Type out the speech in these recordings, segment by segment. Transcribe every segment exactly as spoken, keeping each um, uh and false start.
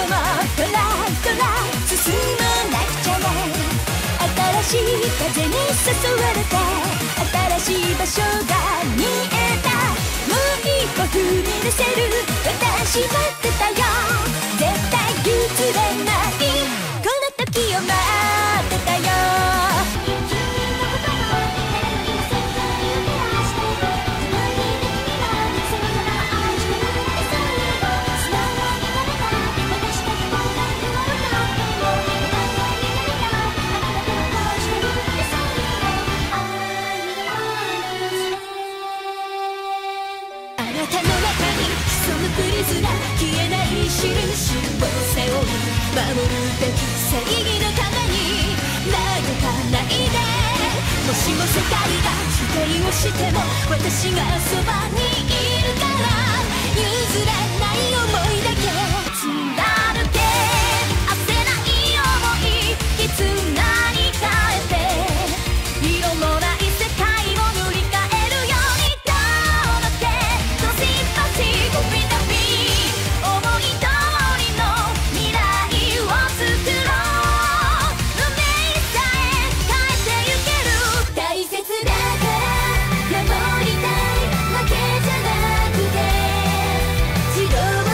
もドラドラ進まなくちゃね。新しい風に誘われて新しい場所が見えた。もう一歩踏み出せる私は出たよ、絶対譲れない。この時を待ってたよ。フリーズが消えない印を背負う守るべき正義のために嘆かないで。もしも世界が否定をしても私がそばにいるから、譲れない思いだけ貫けあせない思いいつなり変えて色もない世界を塗り替えるように倒だけ年パシゴ「守りたいわけじゃなくて」「自動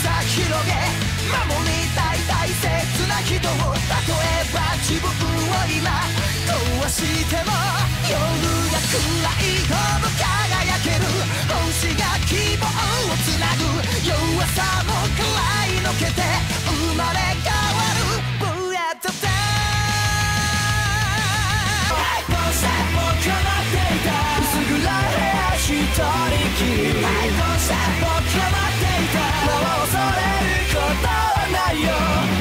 さ広げ守りたい大切な人を、たとえば自分を今どうしても夜が暗いほど輝ける星が希望をつなぐ、弱さも食らいのけて生まれ変わるブレッドだ。一本線も変わっていた薄暗い一人きり、一本線も変わっていたもう恐れることはないよ、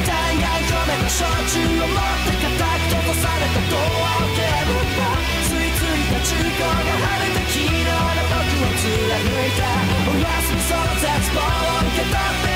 大概ごめんの焼酎を持って固く閉ざされたドアを蹴るんだ、中古が晴れた昨日の僕を貫いたおやすみ、その絶望を受け取って